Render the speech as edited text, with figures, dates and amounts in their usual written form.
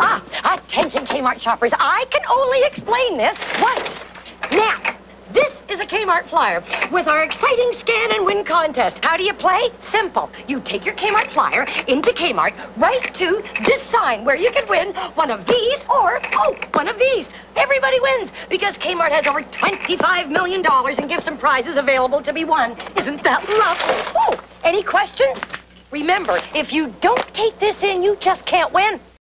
Ah, attention Kmart shoppers. I can only explain this once. Now, this is a Kmart flyer with our exciting Scan and Win contest. How do you play? Simple. You take your Kmart flyer into Kmart, right to this sign where you could win one of these or, oh, one of these. Everybody wins because Kmart has over $25 million in gifts and prizes available to be won. Isn't that lovely? Oh, any questions? Remember, if you don't take this in, you just can't win.